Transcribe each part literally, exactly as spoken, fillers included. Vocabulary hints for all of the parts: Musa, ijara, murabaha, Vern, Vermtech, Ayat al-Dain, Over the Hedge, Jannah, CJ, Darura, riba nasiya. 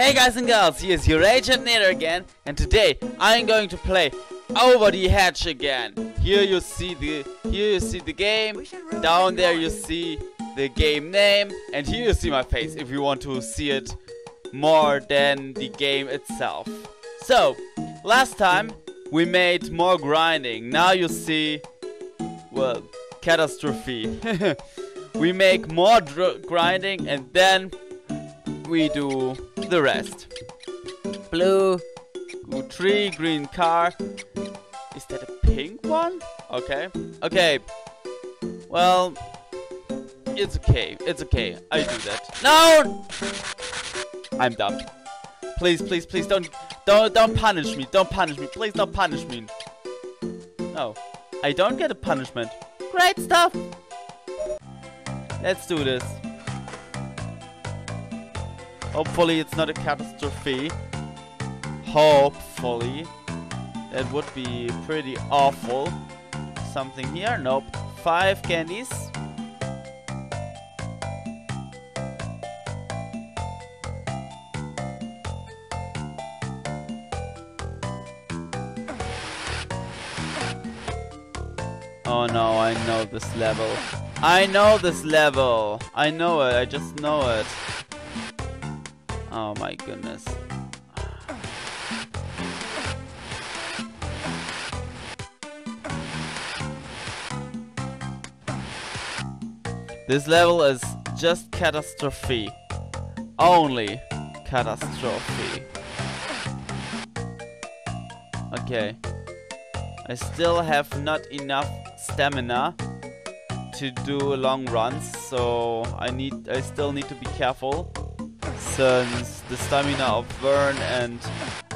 Hey guys and girls, here's your agent Nader again, and today I'm going to play Over the Hedge again. Here you see the here you see the game, down there you see the game name, and here you see my face if you want to see it more than the game itself. So last time we made more grinding. Now you see, well, catastrophe. We make more grinding and then we do the rest. Blue, tree, green car. Is that a pink one? Okay. Okay. Well, it's okay. It's okay. I do that. No! I'm dumb. Please, please, please don't don't don't punish me. Don't punish me. Please don't punish me. No. I don't get a punishment. Great stuff. Let's do this. Hopefully it's not a catastrophe. Hopefully. That would be pretty awful. Something here? Nope. Five candies. Oh no, I know this level. I know this level. I know it. I just know it. Oh my goodness. This level is just catastrophe. Only catastrophe. Okay. I still have not enough stamina to do long runs, so I need I still need to be careful. Since the stamina of Vern and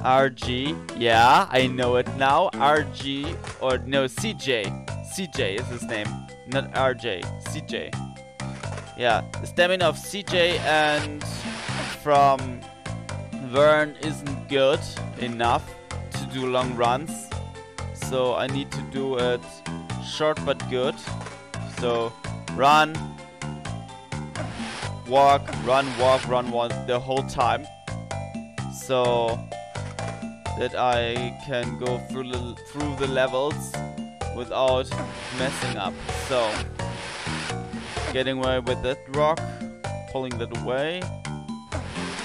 R G, yeah, I know it now. R G, or no, C J, C J is his name, not R J, C J. Yeah, the stamina of C J and from Vern isn't good enough to do long runs, so I need to do it short but good. So run, walk, run, walk, run, walk the whole time, so that I can go through the, through the levels without messing up. So getting away with that rock, pulling that away,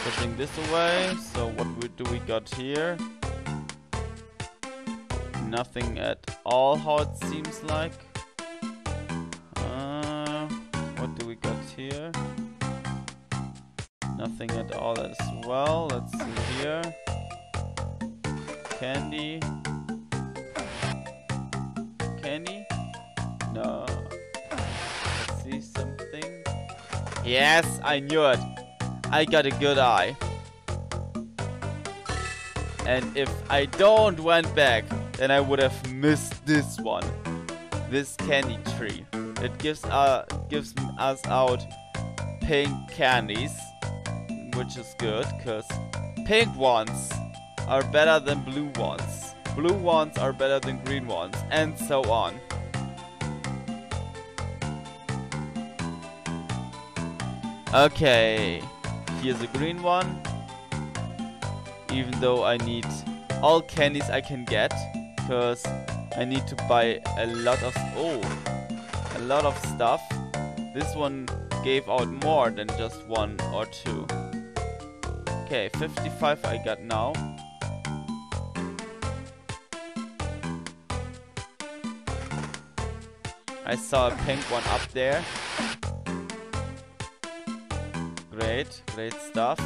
pushing this away. So what we, do we got here? Nothing at all, how it seems like. Uh, what do we got here? Nothing at all as well. Let's see here. Candy. Candy? No. Let's see something. Yes, I knew it. I got a good eye. And if I don't went back, then I would have missed this one. This candy tree. It gives, uh, gives us out pink candies, which is good, because pink ones are better than blue ones. Blue ones are better than green ones, and so on. Okay, here's a green one. Even though I need all candies I can get, because I need to buy a lot of oh, a lot of stuff. This one gave out more than just one or two. Okay, fifty-five I got now. I saw a pink one up there. Great, great stuff.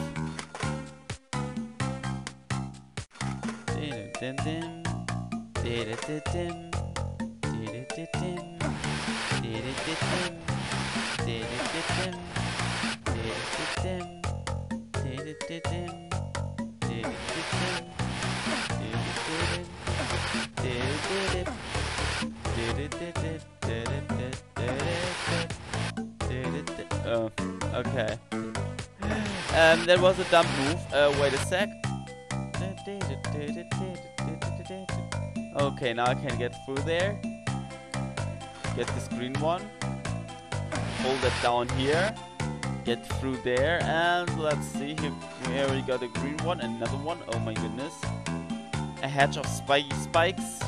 Uh, okay. Um, that was a dumb move. Uh, wait a sec. Okay, now I can get through there. Get this green one. Hold it down here. get through there, and let's see, here, here we got a green one, another one, oh my goodness. A hedge of spiky spikes.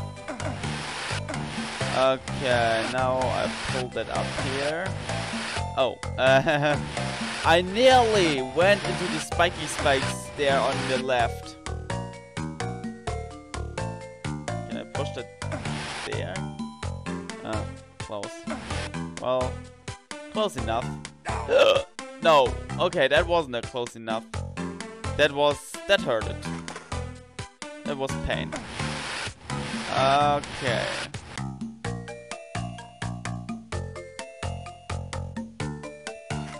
Okay, now I pulled that up here. Oh, uh, I nearly went into the spiky spikes there on the left. Can I push that there? Oh, close. Well, close enough. No, okay, that wasn't a close enough. That was, that hurted. That was pain. Okay.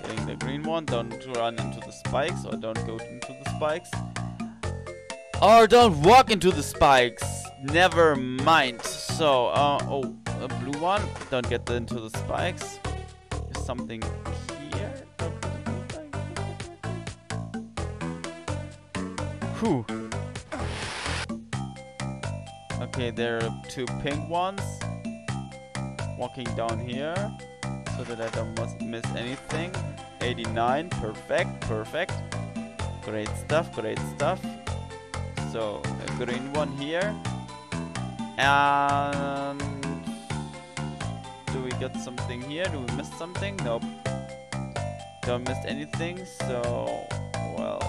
Getting the green one, don't run into the spikes, or don't go into the spikes. Or don't walk into the spikes! Never mind. So, uh, oh, a blue one, don't get into the spikes. There's something here. Whew. Okay, there are two pink ones walking down here so that I don't miss anything. eighty-nine, perfect, perfect. Great stuff, great stuff. So, a green one here. And do we get something here? Do we miss something? Nope. Don't miss anything, so well.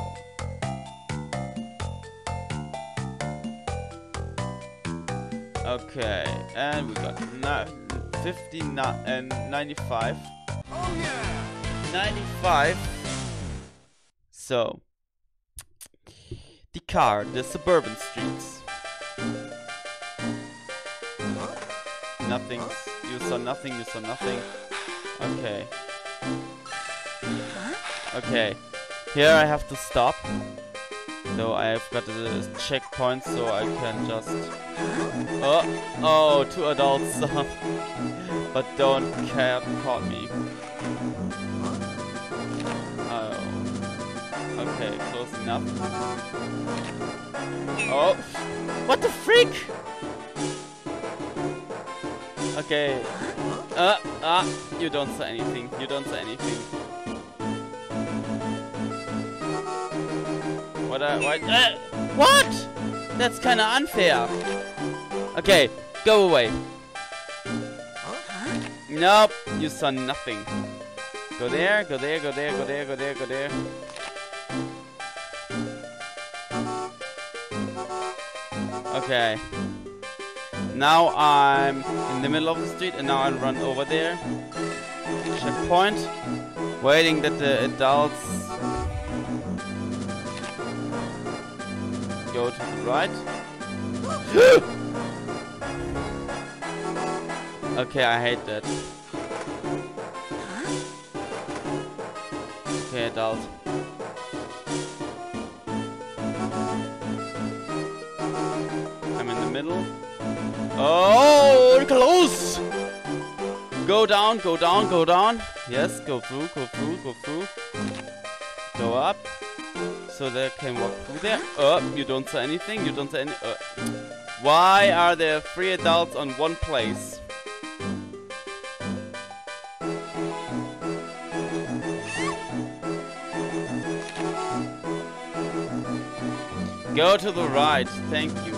Okay, and we got fifty-nine and ninety-five. Oh yeah! ninety-five. So, the car, the suburban streets. Nothing. You saw nothing. You saw nothing. Okay. Okay. Here I have to stop. So I've got the checkpoint, so I can just. Oh, oh, two adults, but don't care, caught me. Oh, okay, close enough. Oh, what the freak? Okay, uh, uh, you don't say anything. You don't say anything. What? I, what? Uh, what? That's kind of unfair. Okay, go away. Nope, you saw nothing. Go there, go there, go there, go there, go there, go there. Okay. Now I'm in the middle of the street and now I run over there. Checkpoint. Waiting that the adults go to the right. Okay, I hate that. Okay, adult. I'm in the middle. Oh, close! Go down, go down, go down. Yes, go through, go through, go through. Go up. So they can walk through there. Oh, you don't say anything. You don't say any. Uh. Why are there three adults on one place? Go to the right. Thank you.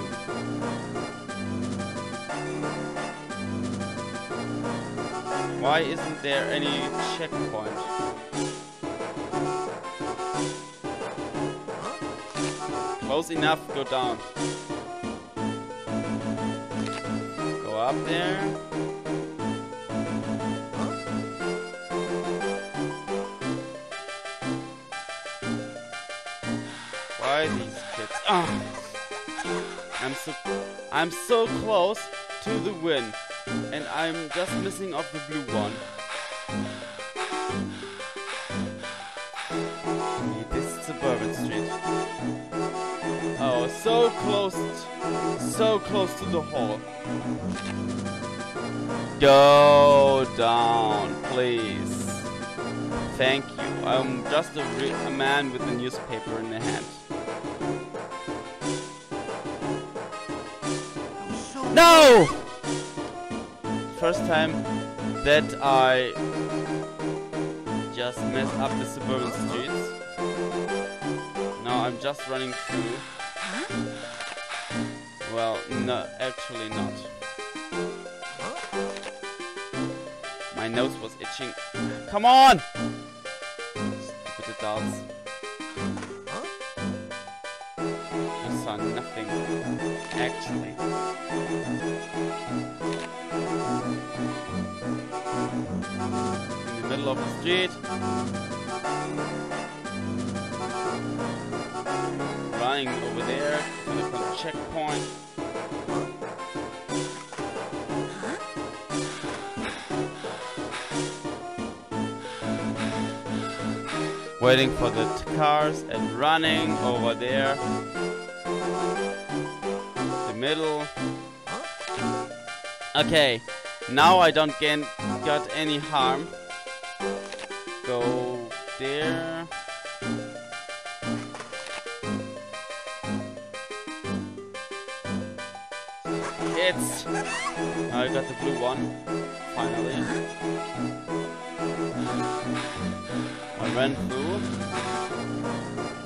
Why isn't there any checkpoint? Close enough, go down. Go up there. Why these kids? Oh. I'm so I'm so close to the win. And I'm just missing off the blue one. So close, so close to the hole. Go down, please. Thank you. I'm just a, a man with a newspaper in the hand. No! First time that I just messed up the suburban streets. Now I'm just running through. Well, no, actually not. My nose was itching. Come on! Stupid adults. You saw nothing, actually. In the middle of the street. Running over there to the checkpoint. Waiting for the cars and running over there. The middle. Okay, now I don't get got any harm. Go there. It's. I got the blue one. Finally. I ran through.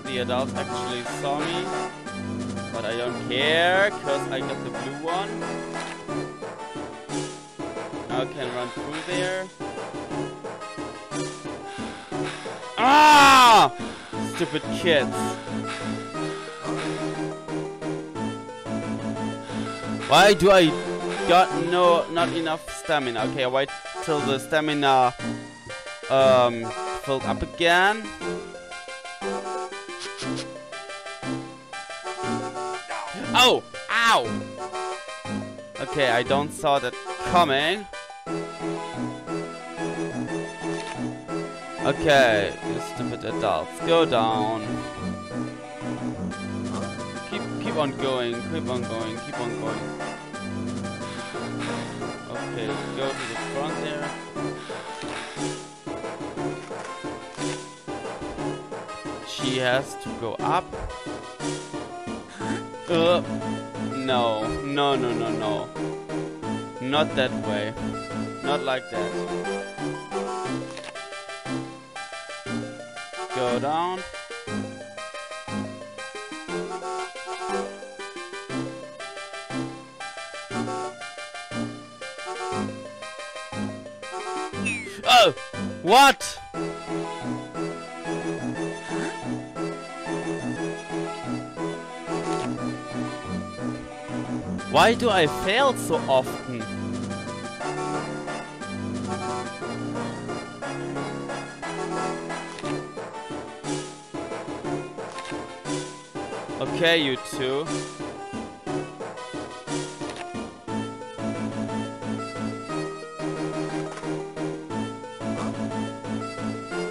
The adults actually saw me, but I don't care, cause I got the blue one. Now I can run through there. Ah! Stupid kids. Why do I got no not enough stamina? Okay, I wait till the stamina um filled up again. Oh! Ow! Okay, I don't saw that coming. Okay, you stupid adults, go down. Keep keep on going, keep on going, keep on going. Okay, go to the front there. She has to go up. Uh, no, no, no, no, no. Not that way. Not like that. Go down. Oh! What? Why do I fail so often? Okay, you two.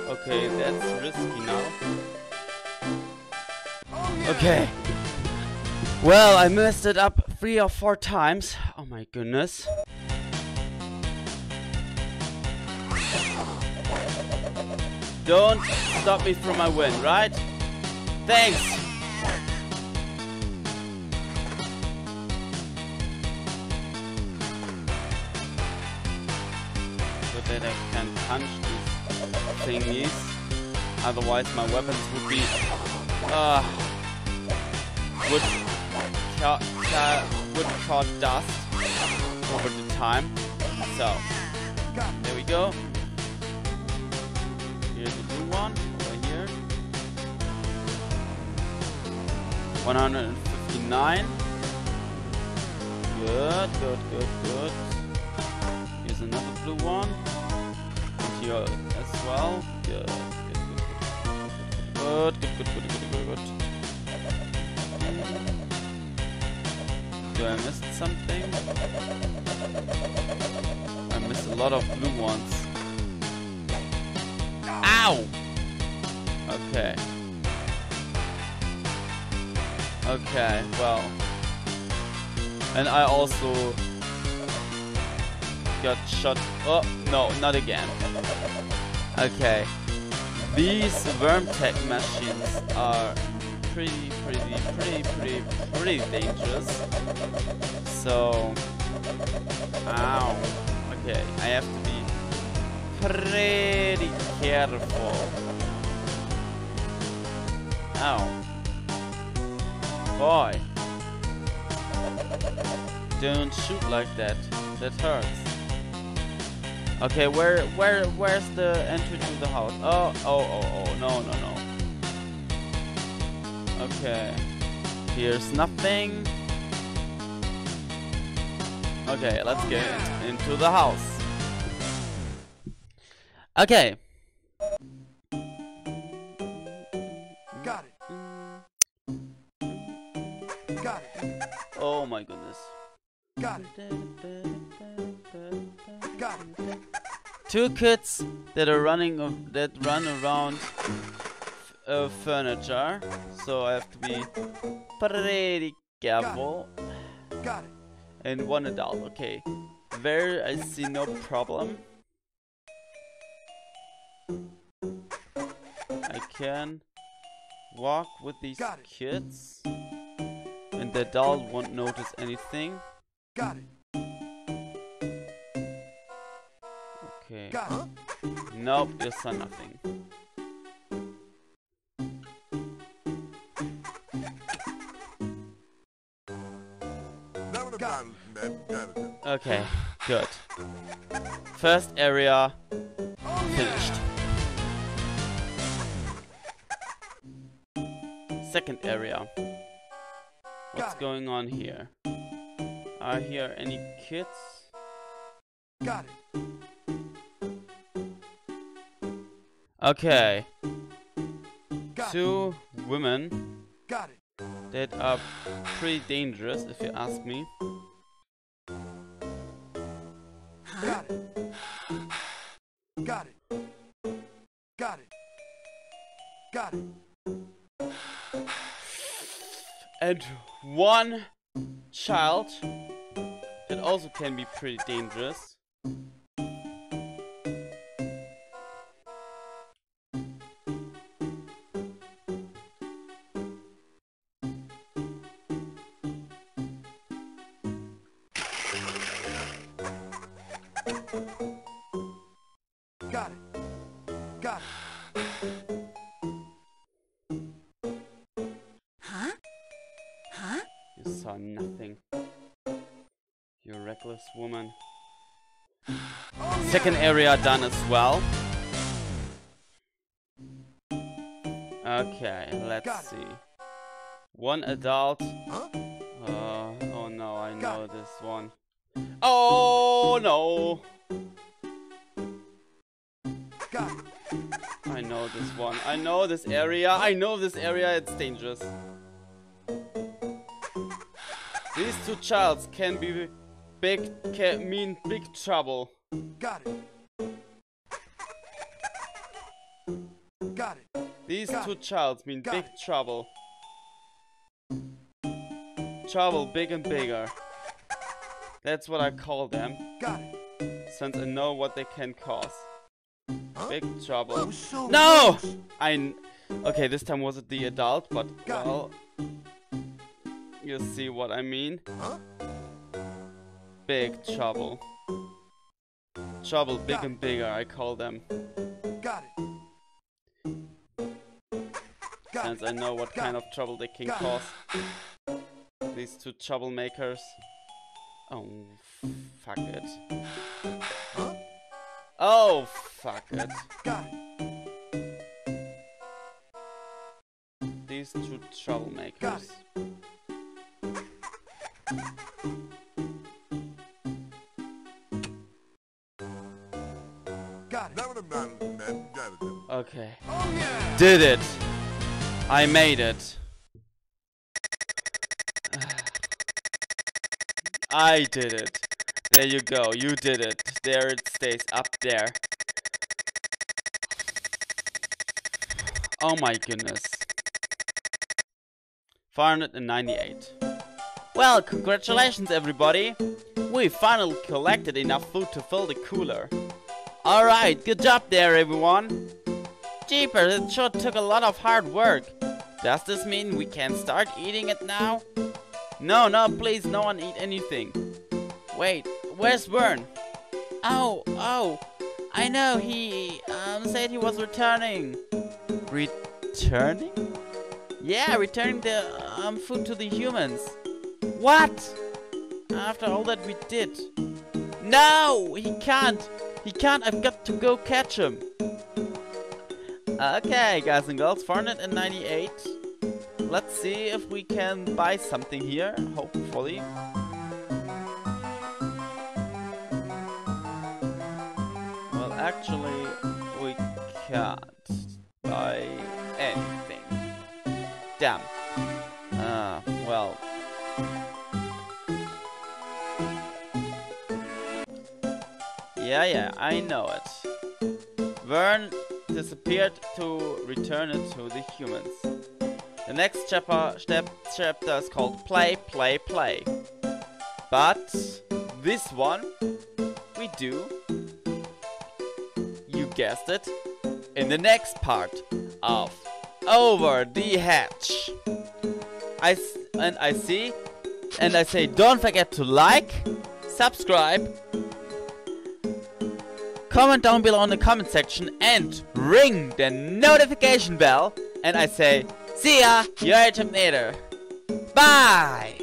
Okay, that's risky now. Okay. Well, I messed it up three or four times. Oh my goodness. Don't stop me from my win, right? Thanks. Good that I can punch these thingies. Otherwise my weapons would be uh would cut Uh, would cause dust over the time. So there we go. Here's the blue one over here. one hundred fifty-nine. Good, good, good, good. Here's another blue one. And here as well. Good, good, good, good, good, good, good, good, good. Do I miss something? I missed a lot of blue ones. Ow! Okay. Okay, well. And I also got shot. Oh, no, not again. Okay. These Vermtech machines are pretty, pretty, pretty, pretty, pretty dangerous. So, ow. Okay, I have to be pretty careful. Ow. Boy. Don't shoot like that. That hurts. Okay, where where where's the entry to the house? Oh, oh, oh, oh, no, no, no. Okay. Here's nothing. Okay, let's get into the house. Okay. Got it. Got it. Oh my goodness. Got it. Got it. Two kids that are running of, that run around f uh, furniture, so I have to be pretty careful. Got it. Got it. And one adult. Okay, there I see no problem. I can walk with these kids, and the adult won't notice anything. Got it. Okay. Got it. Nope, you saw nothing. Okay, good. First area finished. Second area. What's going on here? Are here any kids? Got it. Okay. Got Two it. women Got it. that are pretty dangerous, if you ask me. Got it. Got it. Got it. Got it. And one child that also can be pretty dangerous. Got it. Got it. Huh? Huh? You saw nothing. You reckless woman. Oh, second area done as well. Okay, let's see. One adult. Huh? Uh, oh no, I know this one. Oh no! I know this one. I know this area. I know this area. It's dangerous. These two childs can be big. Can mean big trouble. Got it. Got it. These Got two it. childs mean Got big it. trouble. Trouble big and bigger. That's what I call them. Got it. Since I know what they can cause. Big trouble. Oh, so no! Much. I... Okay, this time was it the adult, but Got well... It. You see what I mean? Huh? Big trouble. Trouble big Got and bigger, it. I call them. Got it. Got Since it. I know what Got kind it. of trouble they can Got cause. It. These two troublemakers. Oh, fuck it. Huh? Oh, fuck it. Got it. These two troublemakers. Got it. Got it. Okay. Oh, yeah. Did it. I made it. I did it. There you go. You did it. There it stays up there. Oh my goodness. four hundred ninety-eight. Well, congratulations everybody. We finally collected enough food to fill the cooler. Alright, good job there everyone. Jeepers, it sure took a lot of hard work. Does this mean we can start eating it now? No, no, please, no one eat anything. Wait, where's Vern? Ow, ow. I know he um, said he was returning. Returning? Yeah, returning the um, food to the humans. What? After all that we did. No, he can't. He can't. I've got to go catch him. Okay, guys and girls, four hundred ninety-eight. Let's see if we can buy something here, hopefully. Well, actually, we can't buy anything. Damn. Ah, uh, well. Yeah, yeah, I know it. Vern disappeared to return it to the humans. The next chapter, step, chapter is called Play, Play, Play. But this one we do, you guessed it, in the next part of Over the Hedge. I s and I see, and I say, don't forget to like, subscribe, comment down below in the comment section and ring the notification bell. And I say, see ya, you're a Terminator. Bye!